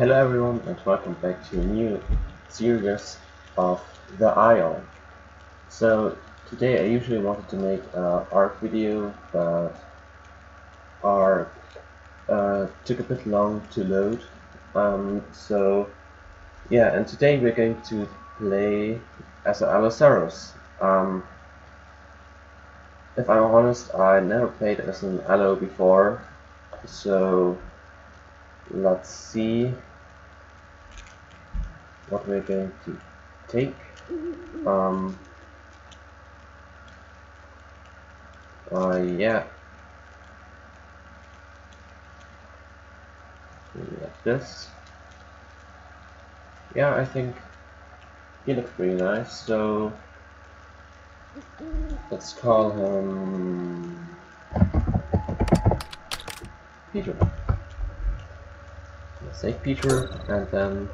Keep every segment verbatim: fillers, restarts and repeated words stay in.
Hello everyone and welcome back to a new series of The Isle. So today I usually wanted to make an ARC video, but ARC uh, took a bit long to load. Um, so yeah, and today we're going to play as an Alloceros. Um, if I'm honest, I never played as an Allo before, so let's see what we're going to take. Um, uh, yeah, like this. Yeah, I think he looks pretty nice, so let's call him Peter. Let's say Peter, and then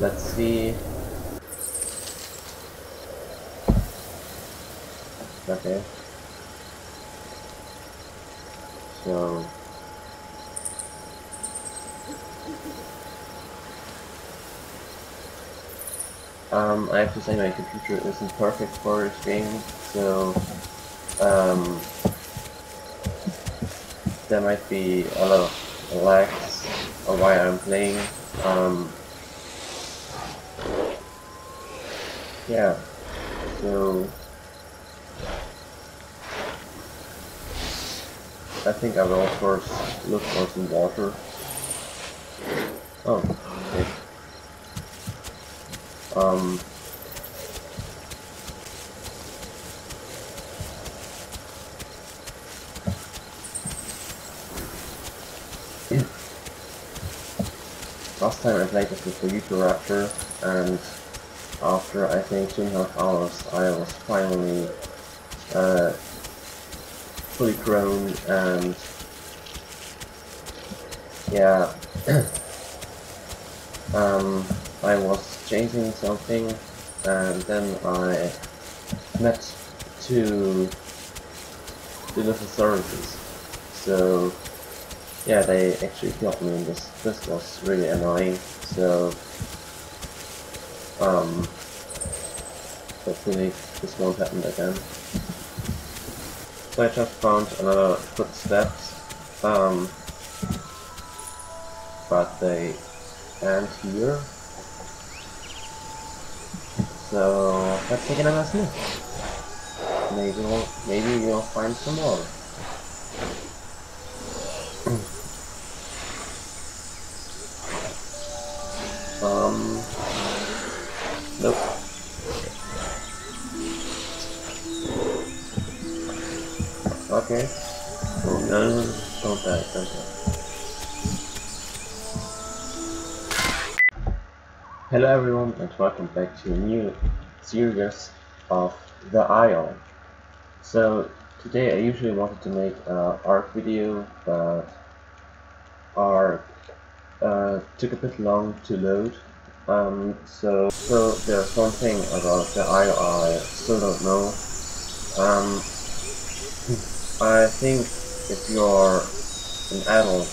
let's see. Okay. So um, I have to say my computer isn't perfect for this game, so um, there might be a lot of lags or why I'm playing. Um, yeah, so I think I will first look for some water. Oh, okay. Um, last time I played this with the Utahraptor, and after I think two and a half hours I was finally uh, fully grown, and yeah, um, I was chasing something and then I met two Alloceros, so yeah, they actually killed me, and this, this was really annoying, so um, hopefully this won't happen again. So I just found another footsteps, um, but they end here, so let's take another sniff. Maybe we'll, maybe we'll find some more. Um, nope. Okay. Oh, no, no, no, don't die, don't die. Hello everyone and welcome back to a new series of The Isle. So today I usually wanted to make an ARC video, but ARC Uh, took a bit long to load, um, so so there's one thing about the Isle I still don't know. Um, I think if you're an adult,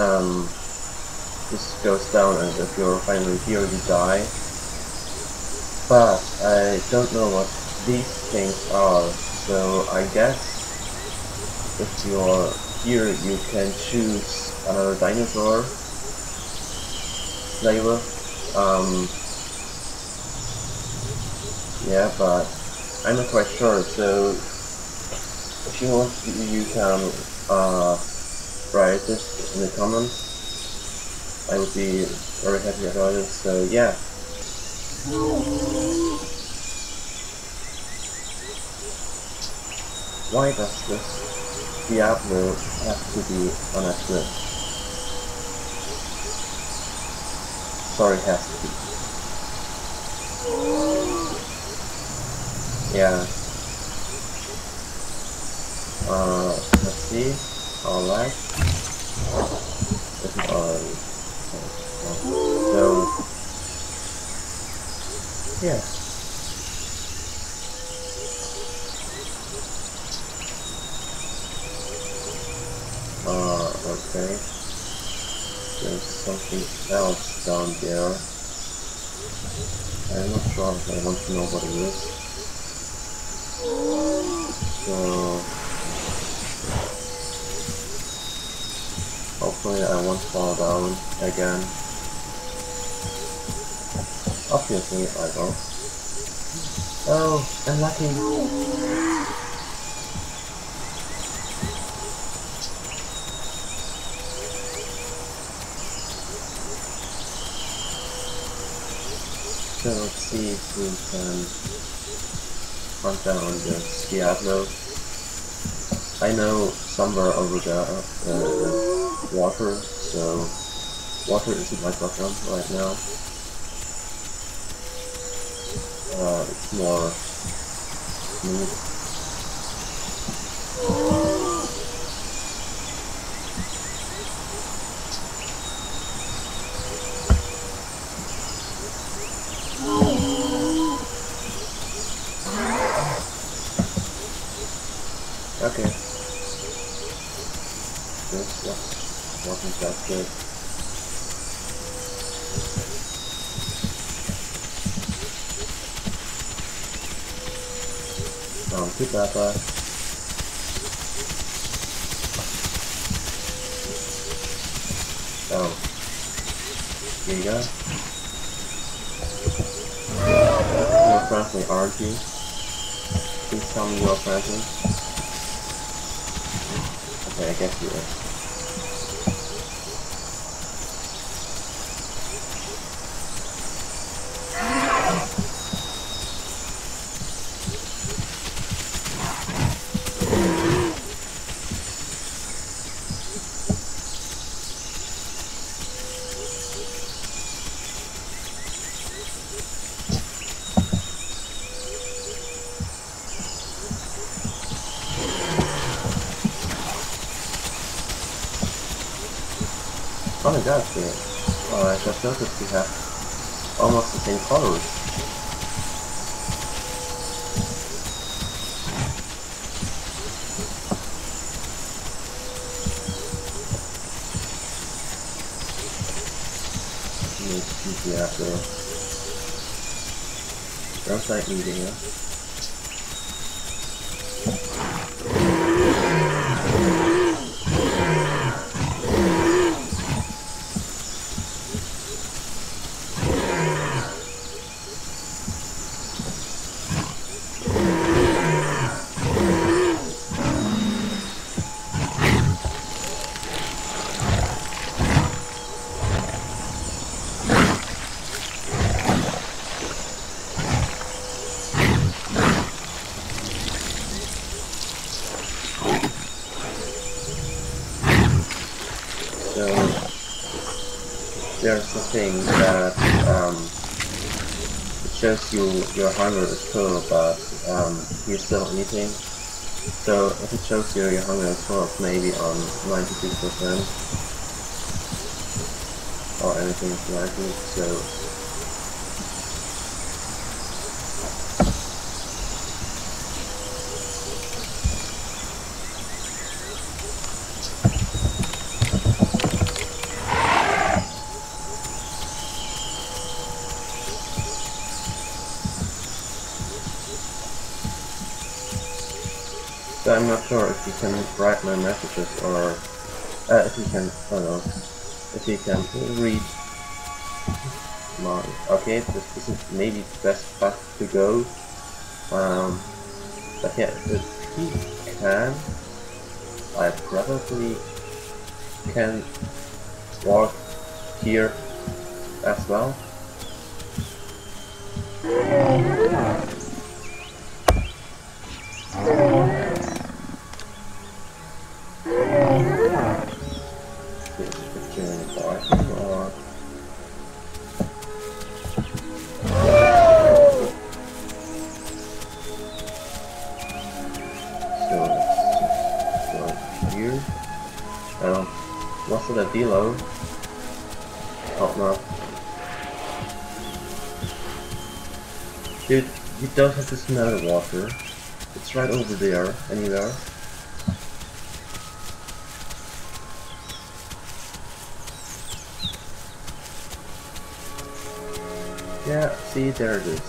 um, this goes down, and if you're finally here, you die. But I don't know what these things are, so I guess if you're here, you can choose another dinosaur flavor. Um, yeah, but I'm not quite sure. So if you want, you can uh, write this in the comments. I would be very happy about it. So yeah. Why does this Diablo has to be on a cliff? Sorry, has to be. Yeah. Uh, let's see. Alright. This is all. So. Yeah. Uh, okay. there's something else down there. I'm not sure if I want to know what it is. So hopefully I won't fall down again. Obviously I don't. Oh, I'm lucky. So let's see if we can hunt down the Diablo. I know somewhere over there uh, water, so water isn't my problem right now. Uh, it's more smooth. Okay. This was, wasn't that good. Um, keep that there. Oh. Giga. You're friendly, aren't you? Please tell me you're friendly. Okay, I guess you are. Oh, it does do it. Oh, I just noticed we have almost the same colors. Let's see after. Don't like eating it. There's a thing that um, it shows you your hunger is full, but um, you're still eating. So if it shows you your hunger is full, maybe on ninety-two percent or anything like it. So So I'm not sure if you can write my messages or uh, if you can, oh no, if you can read my, okay, this isn't maybe the best path to go, um, but yeah, if he can, I probably can walk here as well. Was it a Dilo? Oh no. Dude, you don't have to smell the water. It's right over there, anywhere. Yeah, see, there it is.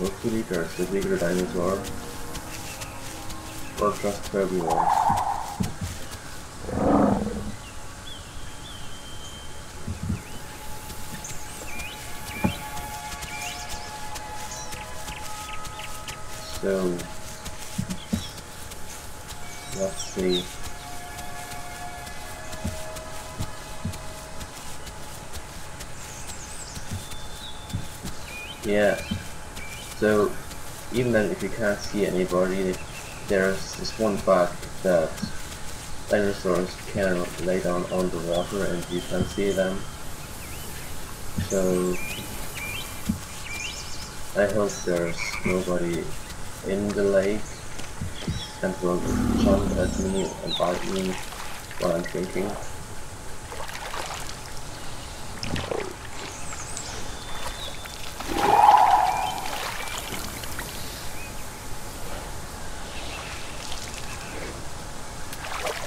Look to the T-Rex, the bigger dinosaur. Or just everyone. So let's see. Yeah. So even then, if you can't see anybody, there's this one fact that dinosaurs can lay down on the water and you can see them. So I hope there's nobody in the lake and will jump at me and bite me while I'm thinking.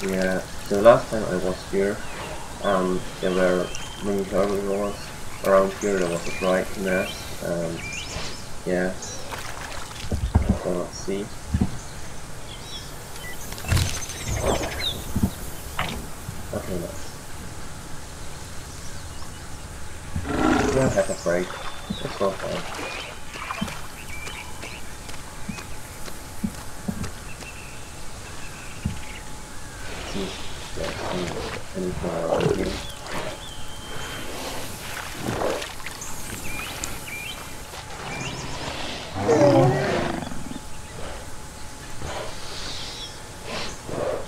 Yeah, so last time I was here, um, there were many herbivores around here, there was a dry nest, um, yeah, so let's see. Okay, nice. We don't have a break, it's not fine. Anything around here.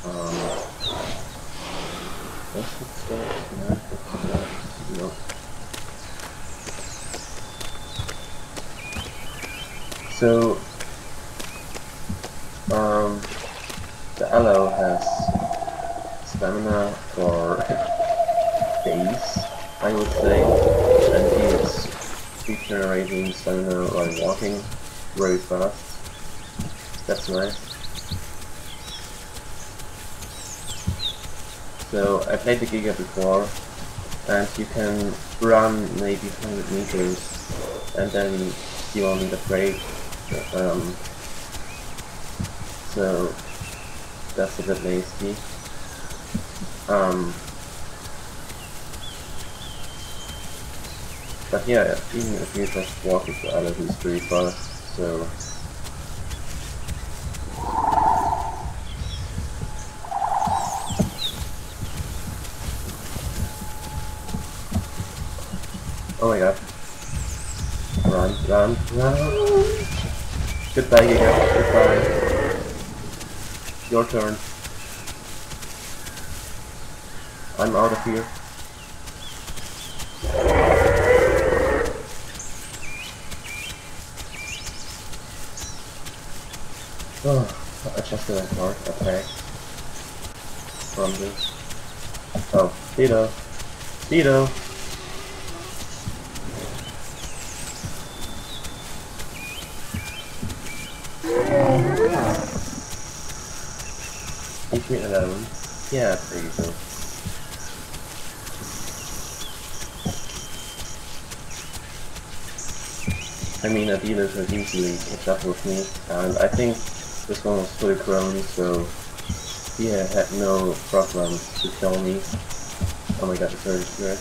Um, that's the stuff, no, that's not, no. So, um, the aloe has stamina for days, I would say, and he's regenerating stamina while walking very fast. That's nice. So I played the Giga before, and you can run maybe one hundred meters and then you on the break. Um, so that's a bit lazy. Um, but yeah, even if you just walk with the other who's pretty fast, so oh my god. Run, run, run. Goodbye, Giga, goodbye. Your turn. I'm out of here. Oh, I just did a hard attack from this. Oh, Dilo. Dilo! Leave me alone. Yeah, there you go. I mean, a dealer could easily catch up with me, and I think this one was fully grown, so he yeah, had no problems to kill me. Oh my god, it's very good.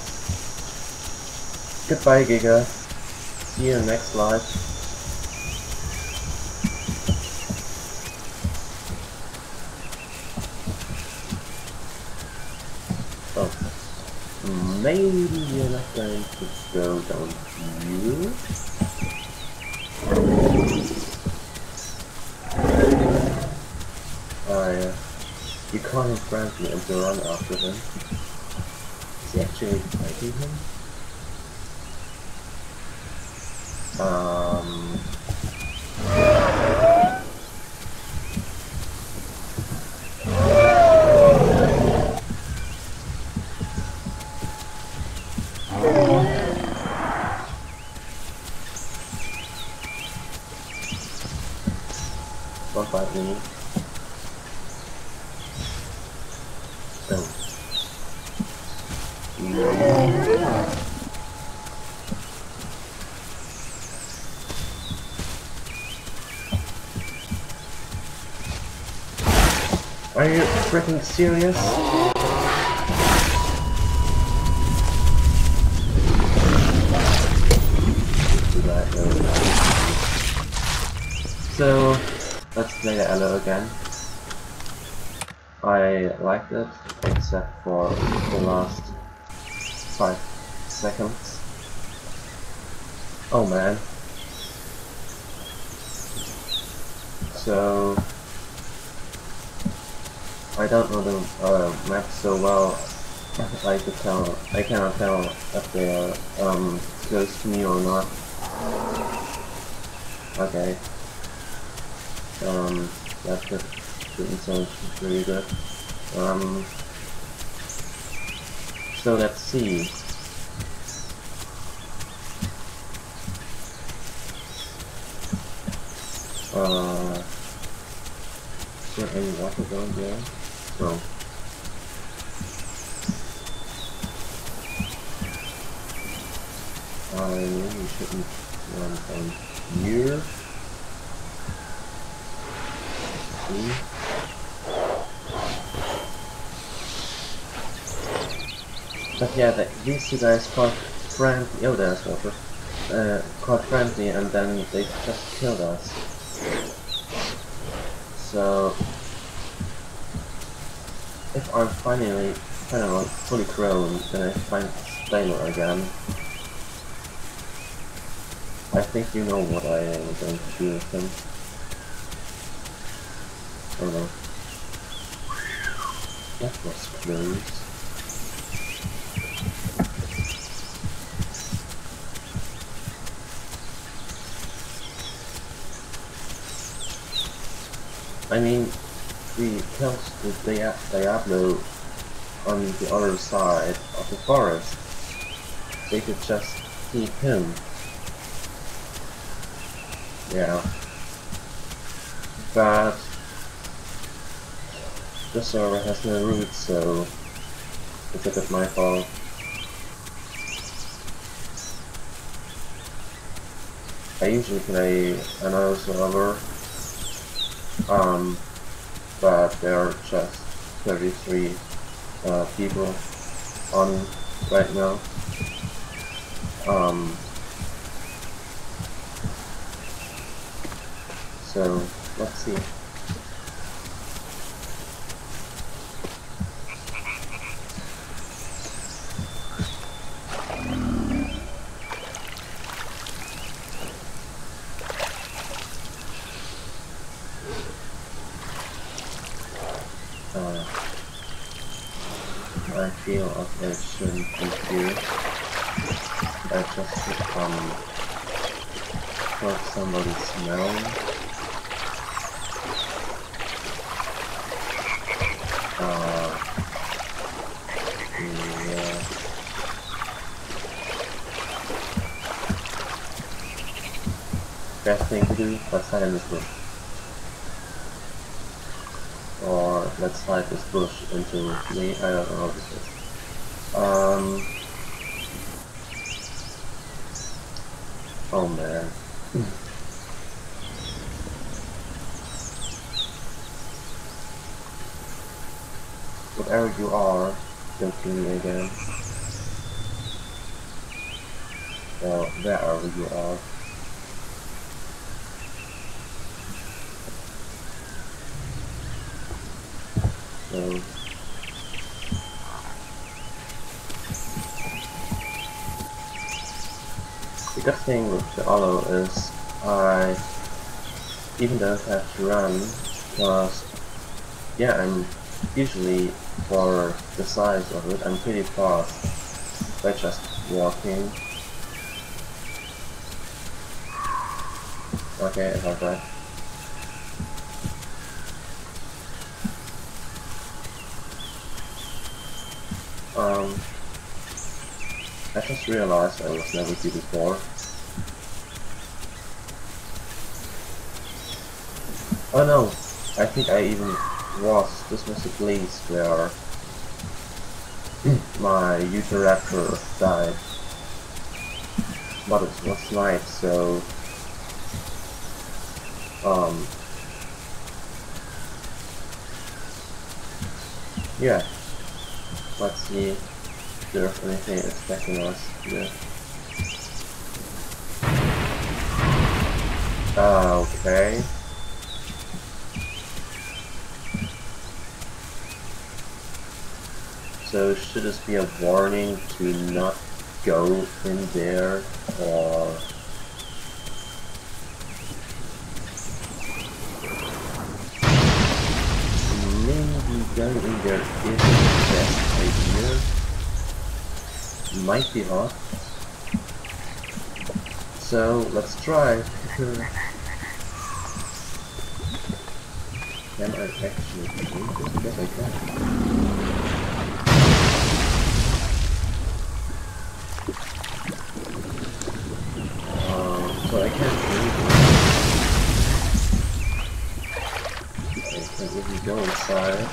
Goodbye, Giga. See you in the next life. Oh, maybe you're not going to go down here. You can't grab me and run after him. Is he actually fighting him? Um. Don't fight me. Are you freaking serious? So, let's play the Allo again. I liked it, except for the last five seconds. Oh man. So... I don't know the uh, map so well. I could tell. I cannot tell if they are um, close to me or not. Okay. Um, that's it. Didn't sound really good. Um. So let's see. Uh. Is there any water down there? No. I really shouldn't run from here. See? But yeah, the, these two guys caught friendly. Oh, there's water. Uh, caught friendly, and then they just killed us. So, if I'm finally, I don't know, fully grown, then I find Slayer again. I think you know what I am going to do with him. Oh no. That was close. I mean... we killed the Diablo on the other side of the forest. They could just keep him. Yeah. But the server has no roots, so it's a bit my fault. I usually play another server. Um. But there are just thirty-three uh, people on right now. Um, so let's see. I feel of it shouldn't be here. I just took, um, took somebody's smell. Uh, yeah. Best thing to do, let's hide in this bush. Or let's hide this bush into me, I don't know what this is. Um, oh man. Whatever you are, don't kill me again. Well, wherever you are. So, the good thing with the Allo is I even though I have to run, because yeah, I'm usually for the size of it I'm pretty fast by just walking. Okay, if I die. Um, I just realized I was never here before. Oh no, I think I even was. This was the place where my Utahraptor died. But it was night, so um yeah. Let's see if there's anything attacking us here. Ah, okay. So should this be a warning to not go in there, or maybe going in there isn't the best idea? Might be hard. So let's try. Can I actually do this? Yes, I can. But I can't really do it. So if you go inside,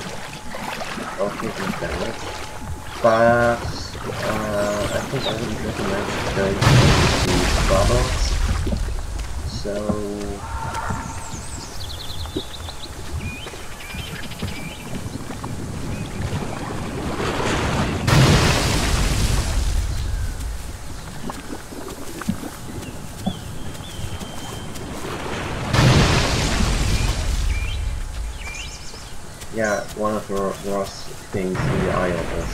I'll take some damage. But uh, I think I wouldn't recommend going to the bubbles. So yeah, one of the worst things in the Isle is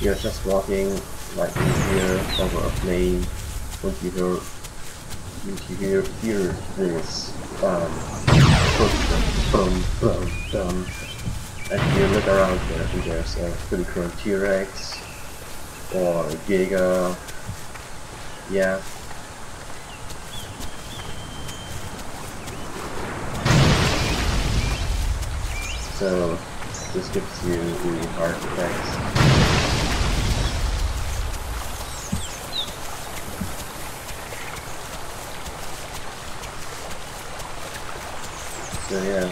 you're just walking like in here over a plane when you hear, when you hear, hear this um, boom, boom, boom, and you look around there and there's a pretty current T-Rex or Giga, yeah. So this gives you the artifacts. So yeah.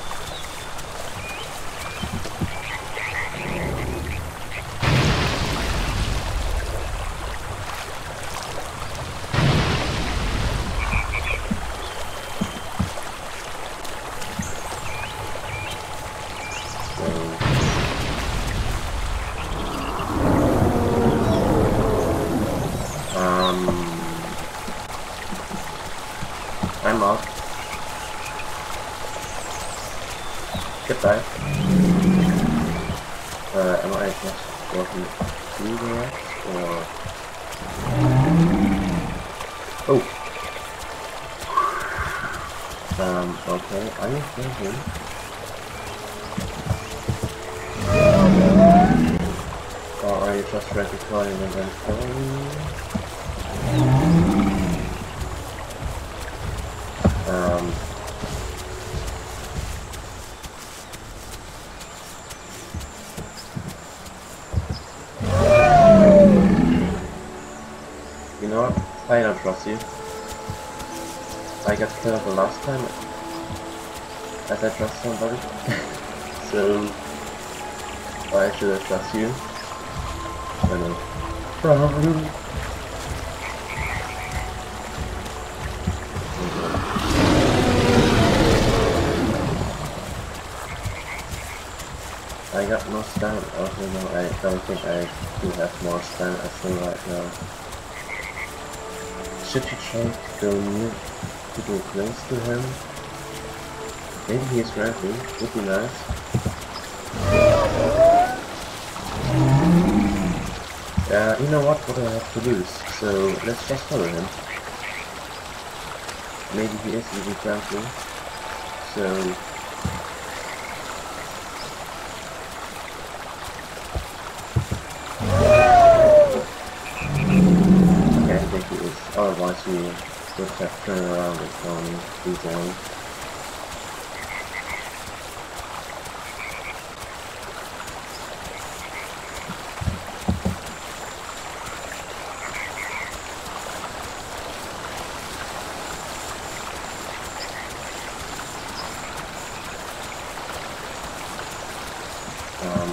I'm off. Goodbye. Uh, am I just walking through the rest, or... Oh! Um, okay, I am thinking... Or are you just recording and then filming? Um, you know what? I don't trust you. I got killed the last time as I trust somebody. So why should I trust you? I know. Probably. I got more stamina. Oh, you know, I don't think I do have more stamina as well right now. Should you try to go near, to go close to him? Maybe he's rapping, would be nice. Uh, you know what, what do I have to lose? So, let's just follow him. Maybe he is even trampling. So... otherwise we would have turned around and gone these ones. Um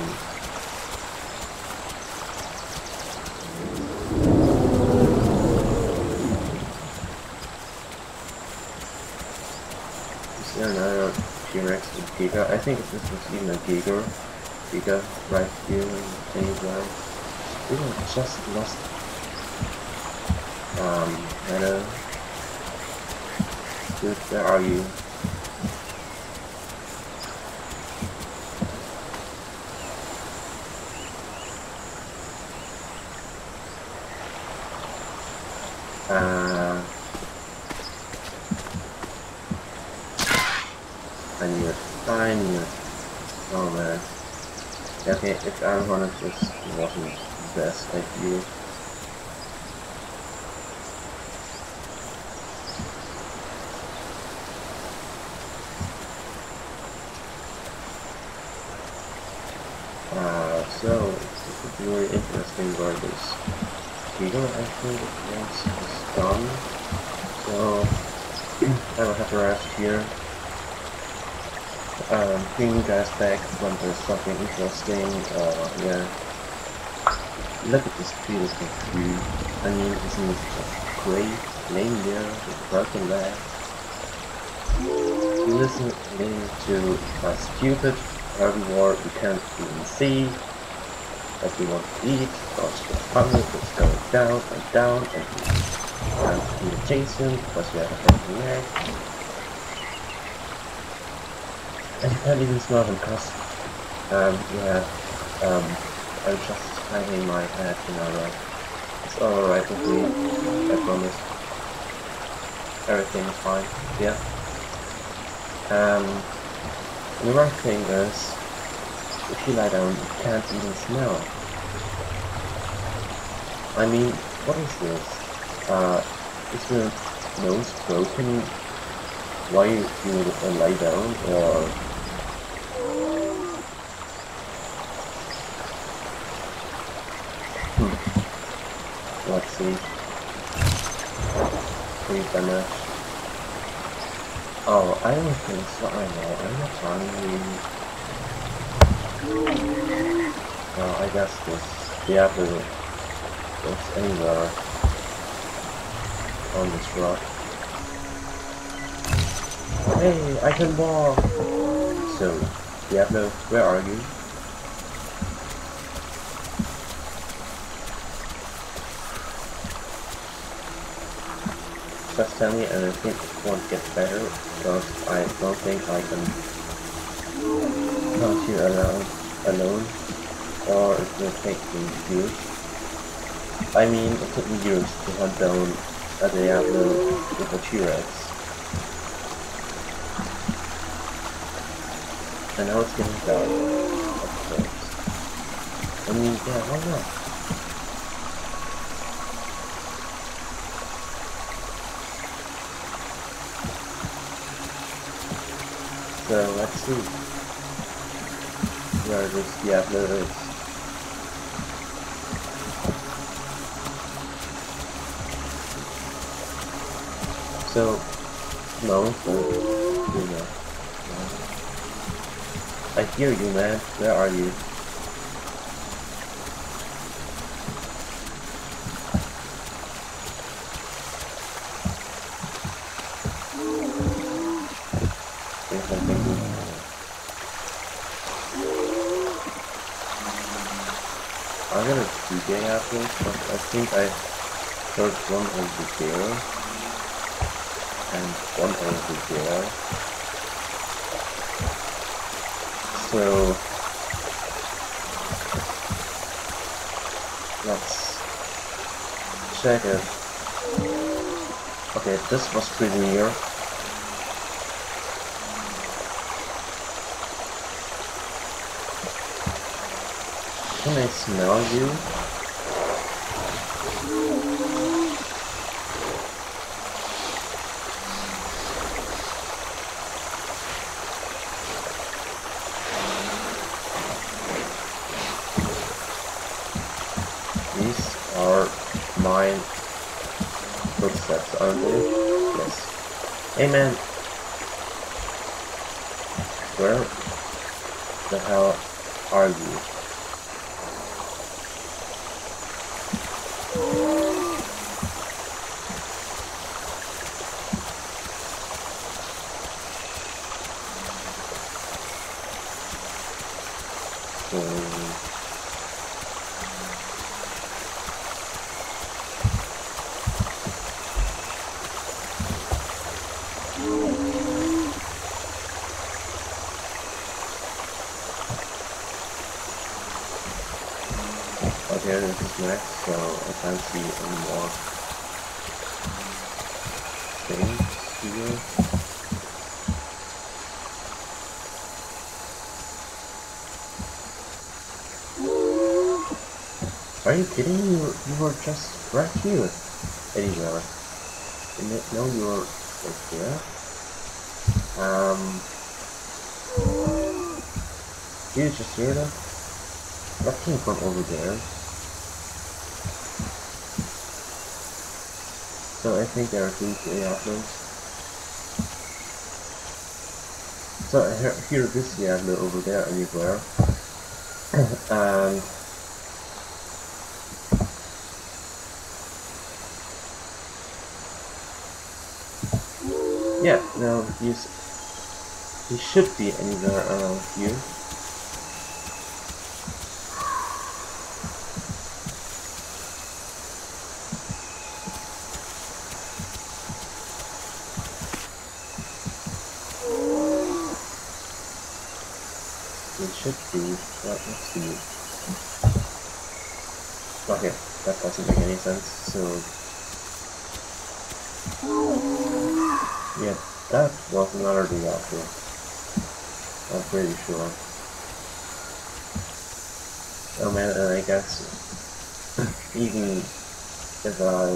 Giga. I think this was even a Giga, Giga right here in things like we just lost um hello dude, where are you? Uh, I knew it. I knew it. Oh man. Okay, if I'm honest, this wasn't the best idea. Uh, so, this is really interesting about this. We don't actually once it's done, so I will have to rest here. Um, bring you guys back when there's something interesting. Uh, yeah, look at this beautiful view. I mean, isn't it just great? Laying there with broken legs, listening to a stupid herbivore we can't even see. That we want to eat, because we're hungry, it's going down and down, and we are chasing because we have a broken leg. And you can't even smell them because, um, yeah, um, I'm just hiding my head, you know, like, it's alright with me, I promise. Everything is fine, yeah. Um, the right thing is, if you lie down, you can't even smell. I mean, what is this? Uh, is your nose broken while you uh, lie down, or... Hmm. Let's see. Pretty damage. Oh, I don't think so, I know, I'm not hungry. Well, I guess this Diablo goes anywhere on this rock. Hey, I can walk! So, Diablo, where are you? Just tell me, and I think it won't get better because I don't think I can. Not you alone, alone, or it will take me years. I mean, it took me years to hunt down a Diablo with a T-Rex. And now it's getting dark, of course. I mean, yeah, why not? So, let's see. Where this Diablo is. So, no, you know. I hear you, man. Where are you? I'm gonna Giga after this, but I think I heard one over there and one over there. So let's check it. Okay, this was pretty near. Can I smell you? These are my footsteps, aren't they? Yes. Hey man! Where the hell are you? So... okay, this is next, so I can't see any more things here. Are you kidding me? You, you were just right here. Anywhere. No, you were right here. Um. Did you just hear that? That came from over there. So I think there are two Diablos. So I hear this Diablo over there anywhere. And yeah, no, he's he should be anywhere around here. Should be right next to you. Okay, that doesn't make any sense, so... yeah, that was another Diablo. I'm pretty sure. Oh man, and I guess even if I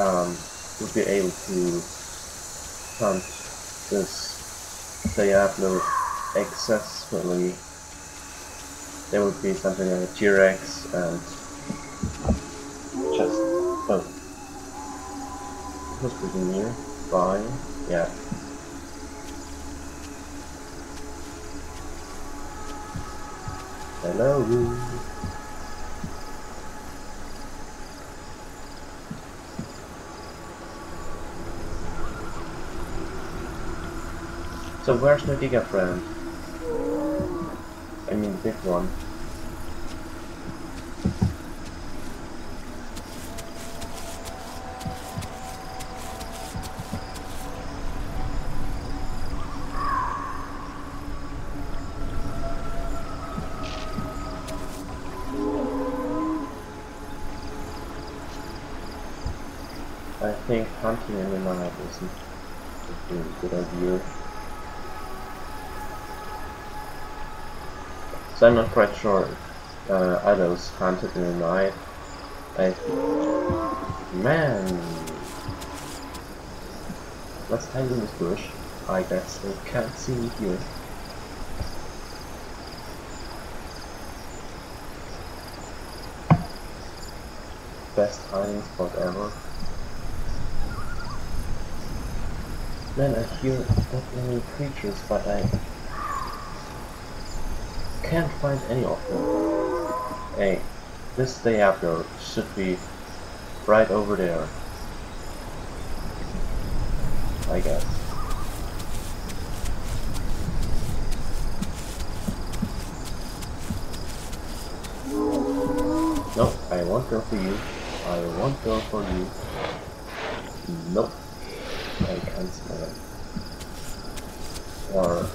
um, would be able to hunt this Diablo successfully, there would be something like a T-Rex and just oh, who's pretty near by, yeah. Hello. So where's my Giga friend? I mean, big one. I think hunting him in my life isn't a good idea. So I'm not quite sure if uh, Allos hunted in the night. I... man! Let's hide in this bush. I guess they can't see me here. Best hiding spot ever. Man, I hear that many creatures, but I... can't find any of them. Hey, this Diablo should be right over there, I guess. Nope, I won't go for you. I won't go for you. Nope. I can't smell it. Or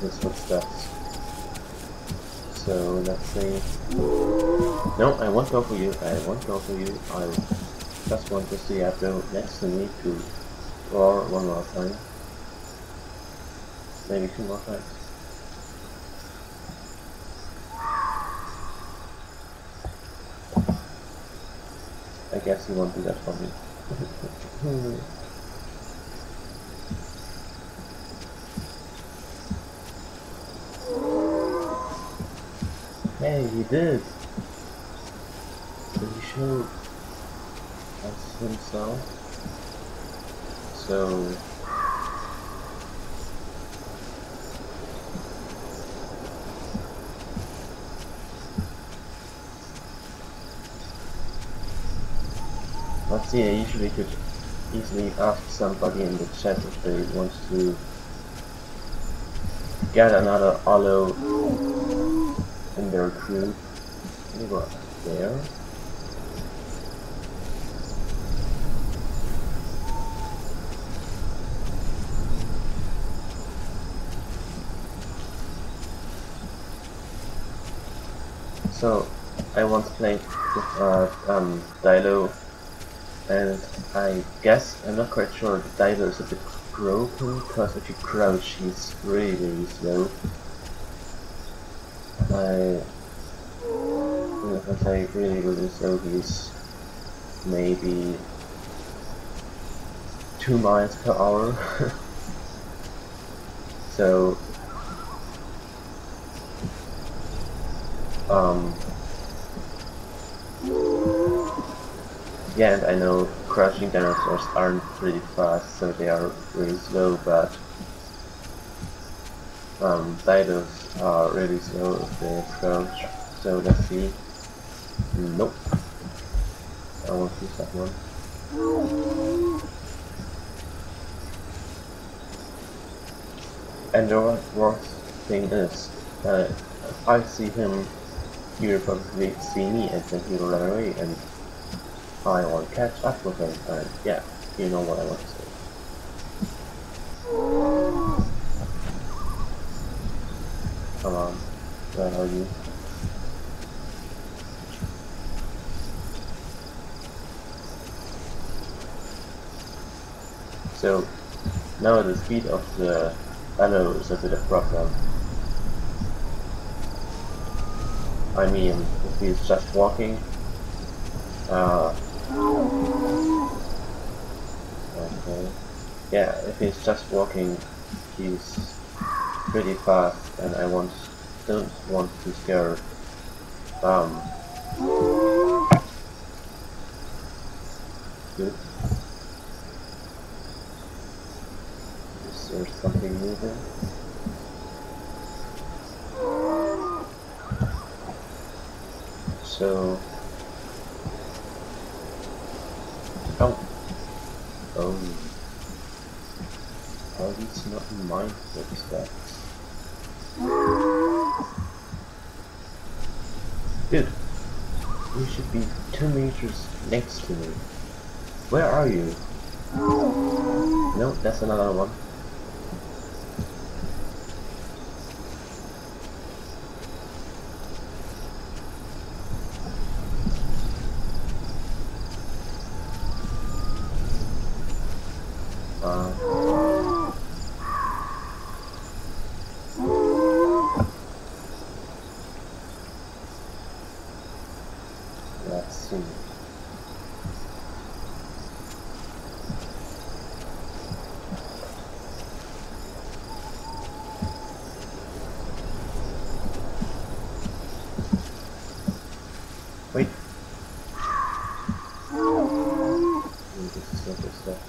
his footsteps. So let's see. No, I won't go for you. I won't go for you. I just want to see Diablo next to me to roar one more time. Maybe two more times. I guess he won't do that for me. Hey, he did! So he showed us himself. So... let's see, I usually could easily ask somebody in the chat if they want to get another Allo in their crew. Let me go up there. So I once played uh, um, Dilo, and I guess, I'm not quite sure, Dilo is a bit broken, because if you crouch he's really, really slow. I, if I say really, really slow, he's maybe two miles per hour. So Um, yeah, and I know crouching dinosaurs aren't really fast, so they are really slow, but um, dinos are really slow if they crouch, so let's see. Nope. I won't use that one. And the worst thing is, uh, if I see him, he will probably see me and then he will run away and I will catch up with him, and yeah, you know what I want to say. Come on, where are you? So, now the speed of the arrow is a bit of a problem. I mean, if he's just walking, uh, okay, yeah, if he's just walking, he's pretty fast, and I want, don't want to scare, um, good. Is there something moving? So, oh, oh, how oh, it's not in my footsteps. Good. You should be two meters next to me. Where are you? No, that's another one. Wait. No. This is not good stuff.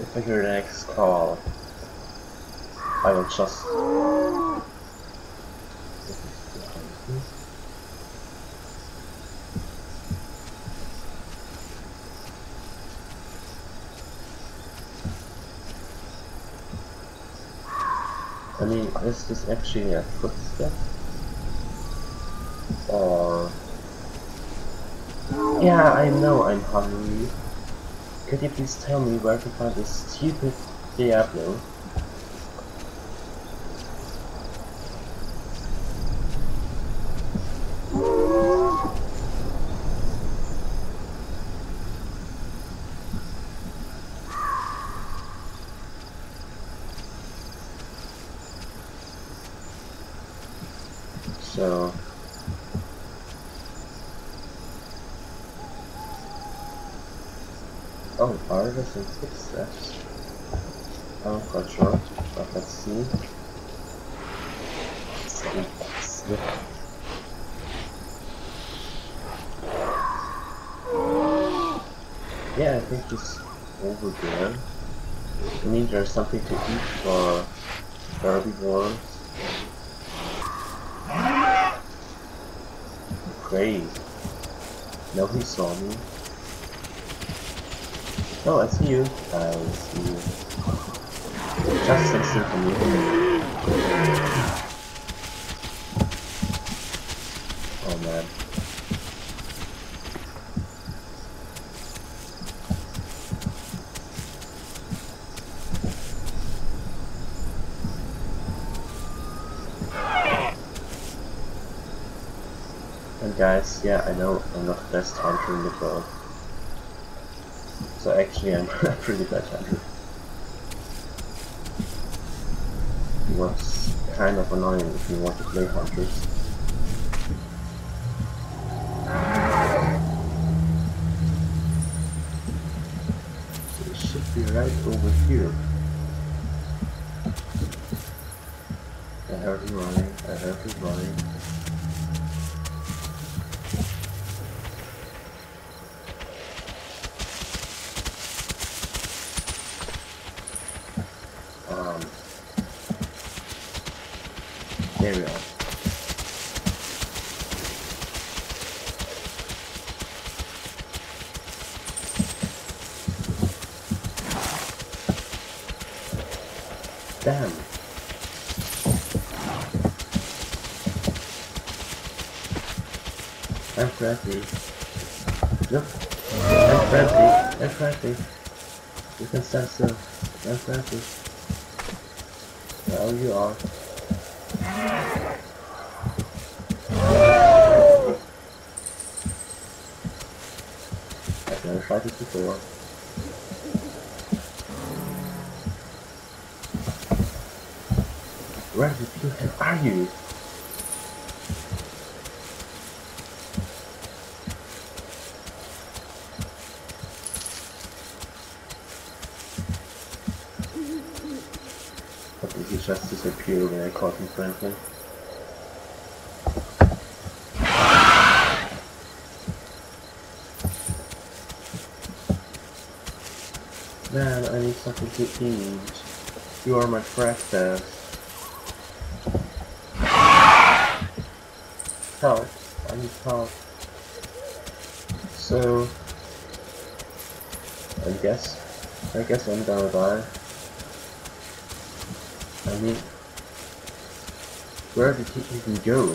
If I hear the next call, I will just. I mean, is this actually a footstep? Or... yeah, I know I'm hungry. Could you please tell me where to find this stupid Diablo? So, oh, are there some footsteps? I'm not quite sure, but let's see. Slip. Yeah, I think it's over there. I mean, there's something to eat for That'll be one. Great. No, he saw me. Oh, I see you. I see you. Just sixteen from you. Oh man. And guys, yeah, I know I'm not the best hunter in the world. So actually I'm a pretty bad hunter. It was kind of annoying if you want to play hunters. So it should be right over here. I heard you running, I heard you running. There we are. Damn. I'm crafty. Look. I'm crafty. I'm crafty. You can stand still. I'm crafty. Well, you are. I've never tried this before. Where the fuck are you? He just disappeared when I caught him, frankly. Man, I need something to eat. You are my fresh best. Help. I need help. So... I guess... I guess I'm gonna die. I mean, where did he even go?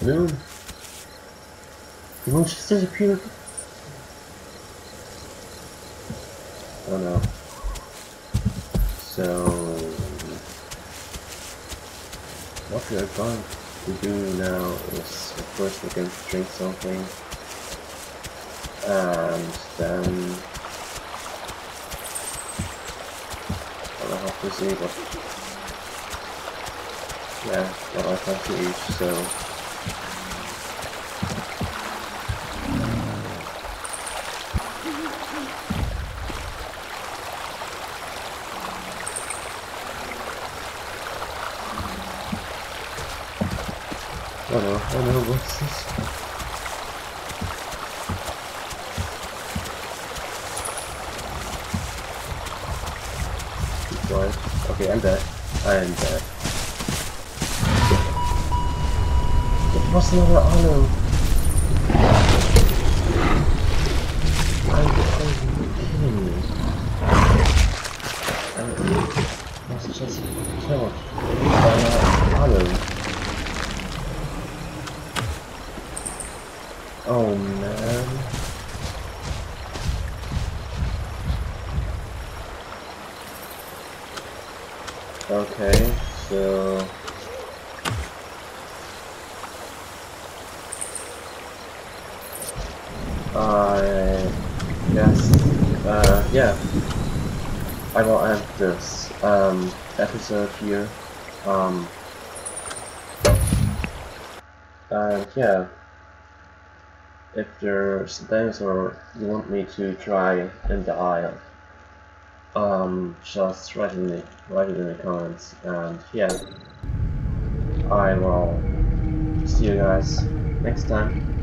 Hello? The moon just disappeared. Oh no. So... what we are going to do now is, of course, we're going to drink something, and then I'll have to see what, yeah, what I have to eat. So oh no, oh no, what's this? Keep going. Okay, I'm dead. I am dead. It was another Allo. Are you kidding me? I was just killed by an Allo. Oh man. Okay, so I guess uh yeah. I will end this um episode here. Um uh yeah. If there's things or you want me to try in the Isle, um, just write in the write it in the comments, and yeah, I will see you guys next time.